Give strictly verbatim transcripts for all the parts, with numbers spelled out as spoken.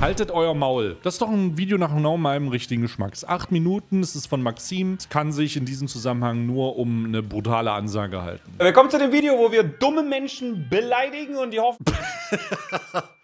Haltet euer Maul. Das ist doch ein Video nach genau meinem richtigen Geschmack. Es ist acht Minuten, es ist von Maxim. Es kann sich in diesem Zusammenhang nur um eine brutale Ansage halten. Willkommen zu dem Video, wo wir dumme Menschen beleidigen und die hoffen...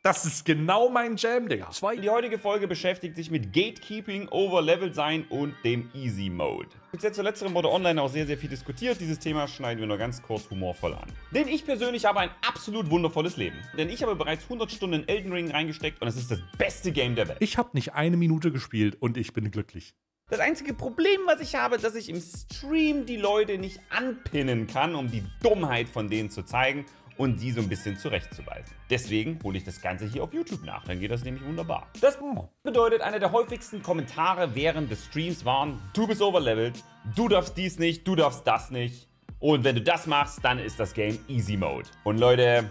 Das ist genau mein Jam, Digga. Die heutige Folge beschäftigt sich mit Gatekeeping, Overleveled sein und dem Easy Mode. Speziell zu letzterem wurde online auch sehr, sehr viel diskutiert. Dieses Thema schneiden wir nur ganz kurz humorvoll an. Denn ich persönlich habe ein absolut wundervolles Leben. Denn ich habe bereits hundert Stunden in Elden Ring reingesteckt und es ist das beste Game der Welt. Ich habe nicht eine Minute gespielt und ich bin glücklich. Das einzige Problem, was ich habe, ist, dass ich im Stream die Leute nicht anpinnen kann, um die Dummheit von denen zu zeigen und die so ein bisschen zurechtzuweisen. Deswegen hole ich das Ganze hier auf YouTube nach, dann geht das nämlich wunderbar. Das bedeutet, einer der häufigsten Kommentare während des Streams waren, du bist overlevelt, du darfst dies nicht, du darfst das nicht und wenn du das machst, dann ist das Game Easy Mode. Und Leute,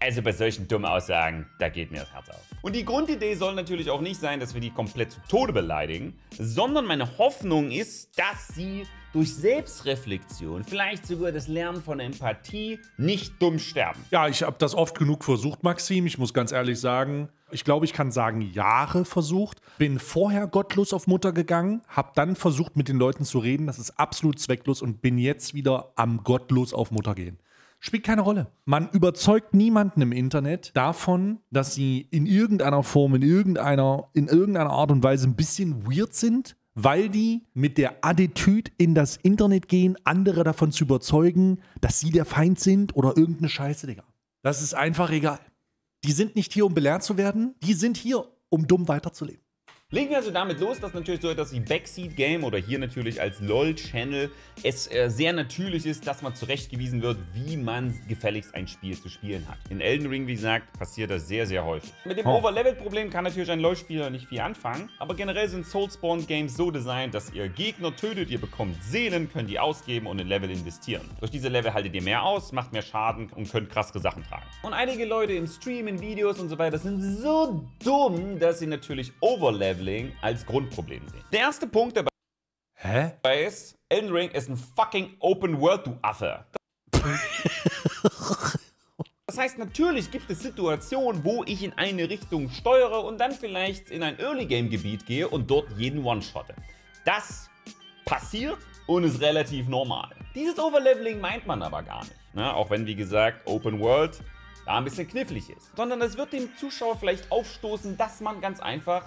also bei solchen dummen Aussagen, da geht mir das Herz auf. Und die Grundidee soll natürlich auch nicht sein, dass wir die komplett zu Tode beleidigen, sondern meine Hoffnung ist, dass sie durch Selbstreflexion, vielleicht sogar das Lernen von Empathie, nicht dumm sterben. Ja, ich habe das oft genug versucht, Maxim. Ich muss ganz ehrlich sagen, ich glaube, ich kann sagen, Jahre versucht. Bin vorher gottlos auf Mutter gegangen, habe dann versucht, mit den Leuten zu reden. Das ist absolut zwecklos und bin jetzt wieder am gottlos auf Mutter gehen. Spielt keine Rolle. Man überzeugt niemanden im Internet davon, dass sie in irgendeiner Form, in irgendeiner, in irgendeiner Art und Weise ein bisschen weird sind, weil die mit der Attitüde in das Internet gehen, andere davon zu überzeugen, dass sie der Feind sind oder irgendeine Scheiße, Digga. Das ist einfach egal. Die sind nicht hier, um belehrt zu werden. Die sind hier, um dumm weiterzuleben. Legen wir also damit los, dass natürlich so etwas wie Backseat Game oder hier natürlich als LOL-Channel es äh, sehr natürlich ist, dass man zurechtgewiesen wird, wie man gefälligst ein Spiel zu spielen hat. In Elden Ring, wie gesagt, passiert das sehr, sehr häufig. Mit dem oh. Overleveled-Problem kann natürlich ein LOL-Spieler nicht viel anfangen, aber generell sind Soulsborne-Games so designt, dass ihr Gegner tötet, ihr bekommt Seelen, könnt die ausgeben und in Level investieren. Durch diese Level haltet ihr mehr aus, macht mehr Schaden und könnt krassere Sachen tragen. Und einige Leute im Stream, in Videos und so weiter sind so dumm, dass sie natürlich overleveln als Grundproblem sehen. Der erste Punkt dabei Hä? ist, Elden Ring ist ein fucking Open World, du Affe. Das heißt, natürlich gibt es Situationen, wo ich in eine Richtung steuere und dann vielleicht in ein Early-Game-Gebiet gehe und dort jeden One-Shotte. Das passiert und ist relativ normal. Dieses Overleveling meint man aber gar nicht. Na, auch wenn, wie gesagt, Open World da ein bisschen knifflig ist. Sondern es wird dem Zuschauer vielleicht aufstoßen, dass man ganz einfach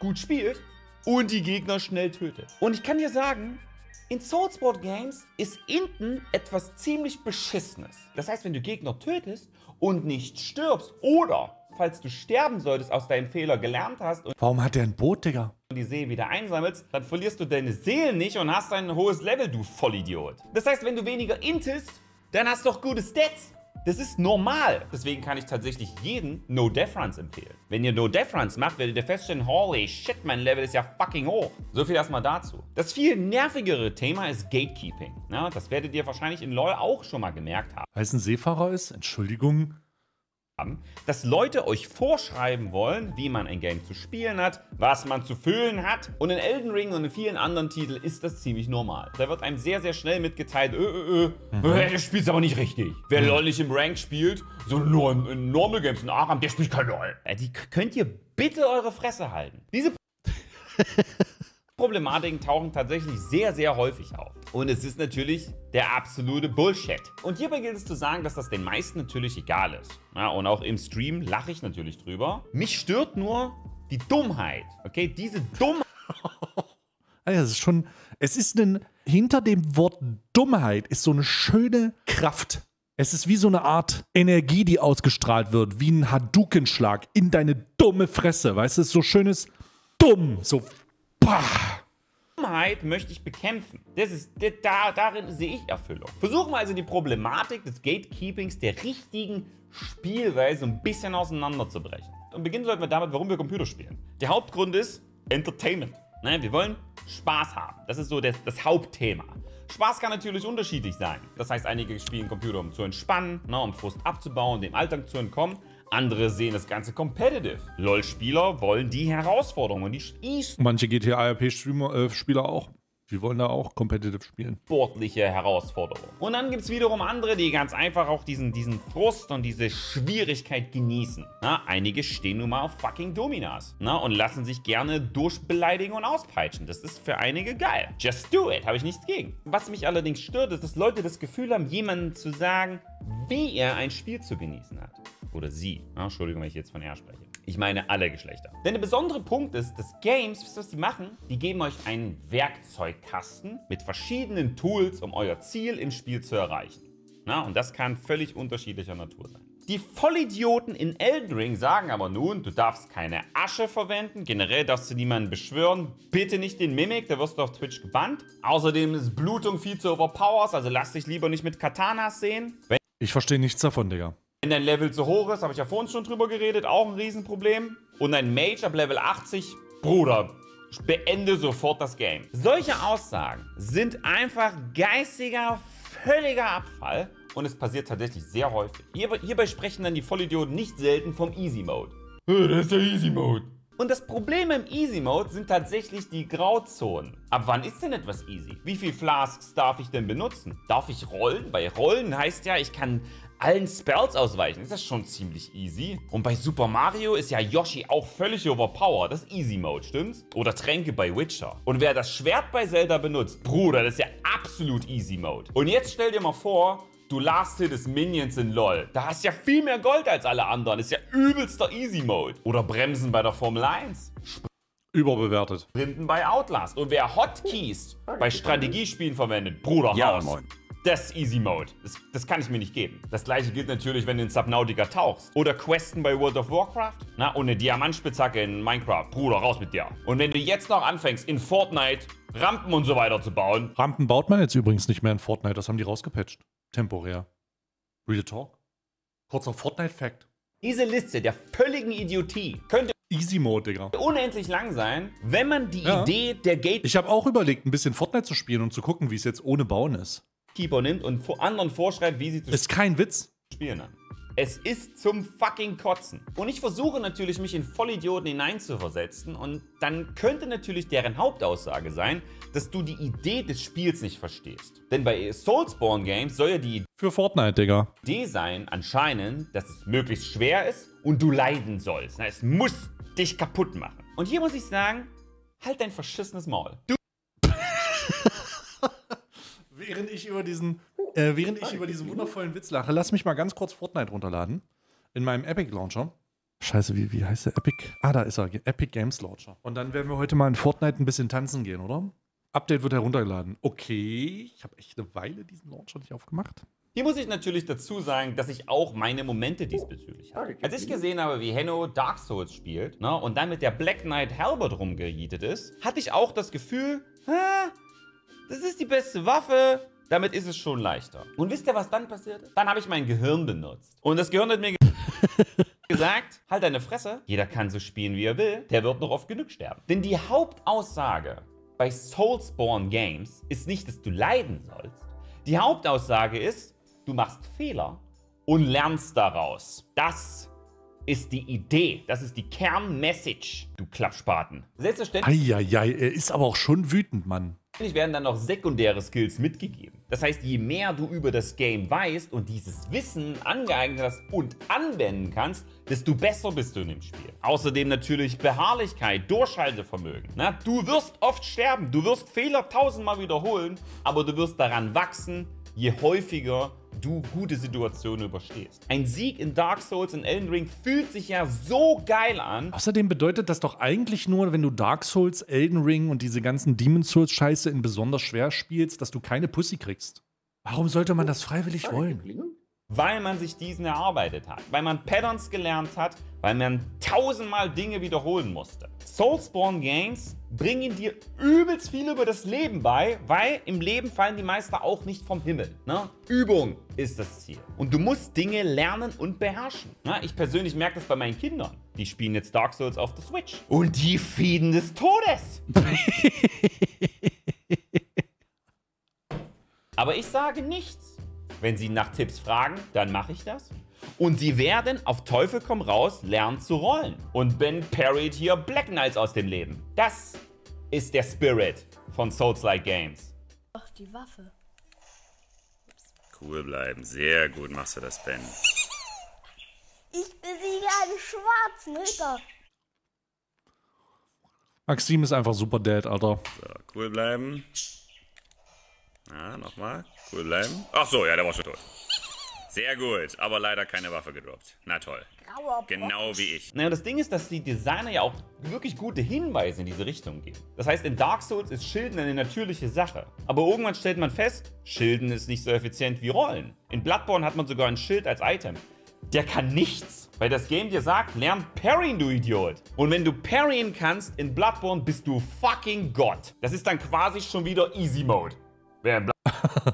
gut spielt und die Gegner schnell tötet. Und ich kann dir sagen, in Soulsborne Games ist Inten etwas ziemlich Beschissenes. Das heißt, wenn du Gegner tötest und nicht stirbst oder, falls du sterben solltest, aus deinem Fehler gelernt hast und Warum hat der ein Boot, Digga? die Seelen wieder einsammelst, dann verlierst du deine Seelen nicht und hast ein hohes Level, du Vollidiot. Das heißt, wenn du weniger intest, dann hast du doch gute Stats. Das ist normal. Deswegen kann ich tatsächlich jeden No Death Runs empfehlen. Wenn ihr No Death Runs macht, werdet ihr feststellen, holy shit, mein Level ist ja fucking hoch. So viel erstmal dazu. Das viel nervigere Thema ist Gatekeeping. Na, das werdet ihr wahrscheinlich in LOL auch schon mal gemerkt haben. Weil es ein Seefahrer ist? Entschuldigung. Dass Leute euch vorschreiben wollen, wie man ein Game zu spielen hat, was man zu fühlen hat. Und in Elden Ring und in vielen anderen Titeln ist das ziemlich normal. Da wird einem sehr, sehr schnell mitgeteilt, öh, öh, öh, mhm. äh, du spielst aber nicht richtig. Wer LOL nicht im Rank spielt, so nur in, in Normal Games, in Aram, der spielt kein LOL. Äh, die könnt ihr bitte eure Fresse halten. Diese Problematiken tauchen tatsächlich sehr, sehr häufig auf. Und es ist natürlich der absolute Bullshit. Und hierbei gilt es zu sagen, dass das den meisten natürlich egal ist. Ja, und auch im Stream lache ich natürlich drüber. Mich stört nur die Dummheit. Okay, diese Dummheit. Also es ist schon, es ist ein, hinter dem Wort Dummheit ist so eine schöne Kraft. Es ist wie so eine Art Energie, die ausgestrahlt wird, wie ein Hadoukenschlag in deine dumme Fresse. Weißt du, so schönes Dumm, so bah. Dummheit möchte ich bekämpfen. Das ist, das, da, darin sehe ich Erfüllung. Versuchen wir also die Problematik des Gatekeepings der richtigen Spielweise ein bisschen auseinanderzubrechen. Und beginnen sollten wir damit, warum wir Computer spielen. Der Hauptgrund ist Entertainment. Ne, wir wollen Spaß haben. Das ist so das, das Hauptthema. Spaß kann natürlich unterschiedlich sein. Das heißt, einige spielen Computer, um zu entspannen, ne, um Frust abzubauen, dem Alltag zu entkommen. Andere sehen das Ganze competitive. LOL-Spieler wollen die Herausforderungen. Die e Manche G T A R P-Spieler äh, auch. Die wollen da auch competitive spielen. Sportliche Herausforderung. Und dann gibt es wiederum andere, die ganz einfach auch diesen, diesen Frust und diese Schwierigkeit genießen. Na, einige stehen nun mal auf fucking Dominas. Na, und lassen sich gerne durchbeleidigen und auspeitschen. Das ist für einige geil. Just do it, habe ich nichts gegen. Was mich allerdings stört, ist, dass Leute das Gefühl haben, jemandem zu sagen, wie er ein Spiel zu genießen hat. Oder sie. Na, Entschuldigung, wenn ich jetzt von er spreche. Ich meine alle Geschlechter. Denn der besondere Punkt ist, dass Games, wisst ihr, was die machen? Die geben euch einen Werkzeugkasten mit verschiedenen Tools, um euer Ziel im Spiel zu erreichen. Na, und das kann völlig unterschiedlicher Natur sein. Die Vollidioten in Elden Ring sagen aber nun, du darfst keine Asche verwenden, generell darfst du niemanden beschwören, bitte nicht den Mimik, da wirst du auf Twitch gebannt. Außerdem ist Blutung viel zu overpowers, also lass dich lieber nicht mit Katanas sehen. Wenn ich verstehe nichts davon, Digga. Wenn dein Level zu hoch ist, habe ich ja vorhin schon drüber geredet, auch ein Riesenproblem. Und ein Mage ab Level achtzig, Bruder, beende sofort das Game. Solche Aussagen sind einfach geistiger, völliger Abfall und es passiert tatsächlich sehr häufig. Hierbei, hierbei sprechen dann die Vollidioten nicht selten vom Easy Mode. Das ist der Easy Mode. Und das Problem im Easy Mode sind tatsächlich die Grauzonen. Ab wann ist denn etwas easy? Wie viel Flasks darf ich denn benutzen? Darf ich rollen? Bei Rollen heißt ja, ich kann allen Spells ausweichen. Ist das schon ziemlich easy? Und bei Super Mario ist ja Yoshi auch völlig overpowered. Das ist Easy-Mode, stimmt's? Oder Tränke bei Witcher. Und wer das Schwert bei Zelda benutzt, Bruder, das ist ja absolut Easy-Mode. Und jetzt stell dir mal vor, du last hit des Minions in LOL. Da hast ja viel mehr Gold als alle anderen. Ist ja übelster Easy-Mode. Oder Bremsen bei der Formel eins. Überbewertet. Sprinten bei Outlast. Und wer Hotkeys bei Strategiespielen verwendet, Bruder, ja, Haus. Moin. Das ist Easy Mode. Das, das kann ich mir nicht geben. Das gleiche gilt natürlich, wenn du in Subnautica tauchst. Oder Questen bei World of Warcraft. Na, und eine Diamantspitzhacke in Minecraft. Bruder, raus mit dir. Und wenn du jetzt noch anfängst, in Fortnite Rampen und so weiter zu bauen. Rampen baut man jetzt übrigens nicht mehr in Fortnite. Das haben die rausgepatcht. Temporär. Real Talk. Kurzer Fortnite-Fact. Diese Liste der völligen Idiotie könnte Easy Mode, Digga, unendlich lang sein, wenn man die ja. Idee der Gate... Ich habe auch überlegt, ein bisschen Fortnite zu spielen und zu gucken, wie es jetzt ohne Bauen ist. Nimmt und anderen vorschreibt, wie sie zu ist kein Witz. Spielen an. Es ist zum fucking Kotzen. Und ich versuche natürlich, mich in Vollidioten hineinzuversetzen und dann könnte natürlich deren Hauptaussage sein, dass du die Idee des Spiels nicht verstehst. Denn bei Soulsborne Games soll ja die für Fortnite, Digga. Idee sein anscheinend, dass es möglichst schwer ist und du leiden sollst. Na, es muss dich kaputt machen. Und hier muss ich sagen, halt dein verschissenes Maul. Du Während ich über diesen, äh, während ich über diesen wundervollen Witz lache, lass mich mal ganz kurz Fortnite runterladen. In meinem Epic Launcher. Scheiße, wie, wie heißt der? Epic? Ah, da ist er. Epic Games Launcher. Und dann werden wir heute mal in Fortnite ein bisschen tanzen gehen, oder? Update wird heruntergeladen. Okay, ich habe echt eine Weile diesen Launcher nicht aufgemacht. Hier muss ich natürlich dazu sagen, dass ich auch meine Momente diesbezüglich habe. Als ich gesehen habe, wie Hanno Dark Souls spielt, ne, und dann mit der Black Knight Halberd rumgejietet ist, hatte ich auch das Gefühl, hä? Das ist die beste Waffe, damit ist es schon leichter. Und wisst ihr, was dann passiert ist? Dann habe ich mein Gehirn benutzt. Und das Gehirn hat mir ge gesagt, halt deine Fresse, jeder kann so spielen, wie er will, der wird noch oft genug sterben. Denn die Hauptaussage bei Soulsborne Games ist nicht, dass du leiden sollst. Die Hauptaussage ist, du machst Fehler und lernst daraus. Das ist die Idee. Das ist die Kernmessage, du Klappspaten. Selbstverständlich. Eieiei, er ist aber auch schon wütend, Mann. Natürlich werden dann noch sekundäre Skills mitgegeben. Das heißt, je mehr du über das Game weißt und dieses Wissen angeeignet hast und anwenden kannst, desto besser bist du in dem Spiel. Außerdem natürlich Beharrlichkeit, Durchhaltevermögen. Na, du wirst oft sterben, du wirst Fehler tausendmal wiederholen, aber du wirst daran wachsen, je häufiger du gute Situationen überstehst. Ein Sieg in Dark Souls und Elden Ring fühlt sich ja so geil an. Außerdem bedeutet das doch eigentlich nur, wenn du Dark Souls, Elden Ring und diese ganzen Demon's Souls Scheiße in besonders schwer spielst, dass du keine Pussy kriegst. Warum sollte man das freiwillig wollen? Weil man sich diesen erarbeitet hat, weil man Patterns gelernt hat, weil man tausendmal Dinge wiederholen musste. Soulsborne Games bringen dir übelst viel über das Leben bei, weil im Leben fallen die Meister auch nicht vom Himmel. Ne? Übung ist das Ziel. Und du musst Dinge lernen und beherrschen. Ne? Ich persönlich merke das bei meinen Kindern. Die spielen jetzt Dark Souls auf der Switch. Und die fieden des Todes. Aber ich sage nichts. Wenn sie nach Tipps fragen, dann mache ich das. Und sie werden auf Teufel komm raus lernen zu rollen. Und Ben parried hier Black Knights aus dem Leben. Das ist der Spirit von Souls-like Games. Ach, die Waffe. Cool bleiben. Sehr gut machst du das, Ben. Ich besiege einen schwarzen Ritter. Maxim ist einfach super dead, Alter. So, cool bleiben. Na, nochmal. Cool bleiben. Ach so, ja, der war schon tot. Sehr gut, aber leider keine Waffe gedroppt. Na toll. Genau wie ich. Naja, das Ding ist, dass die Designer ja auch wirklich gute Hinweise in diese Richtung geben. Das heißt, in Dark Souls ist Schilden eine natürliche Sache. Aber irgendwann stellt man fest, Schilden ist nicht so effizient wie Rollen. In Bloodborne hat man sogar ein Schild als Item. Der kann nichts, weil das Game dir sagt, lern parryen, du Idiot. Und wenn du parryen kannst in Bloodborne, bist du fucking Gott. Das ist dann quasi schon wieder Easy Mode. Wer in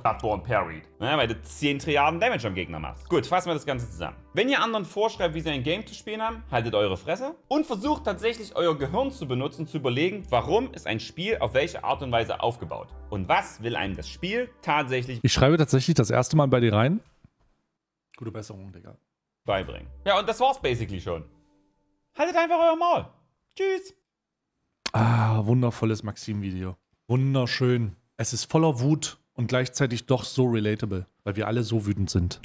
Bloodborne parried. Ja, weil du zehn Trilliarden Damage am Gegner machst. Gut, fassen wir das Ganze zusammen. Wenn ihr anderen vorschreibt, wie sie ein Game zu spielen haben, haltet eure Fresse und versucht tatsächlich euer Gehirn zu benutzen, zu überlegen, warum ist ein Spiel auf welche Art und Weise aufgebaut. Und was will einem das Spiel tatsächlich... Ich schreibe tatsächlich das erste Mal bei dir rein. Gute Besserung, Digga. ...beibringen. Ja, und das war's basically schon. Haltet einfach euer Maul. Tschüss. Ah, wundervolles Maxim-Video. Wunderschön. Es ist voller Wut und gleichzeitig doch so relatable, weil wir alle so wütend sind.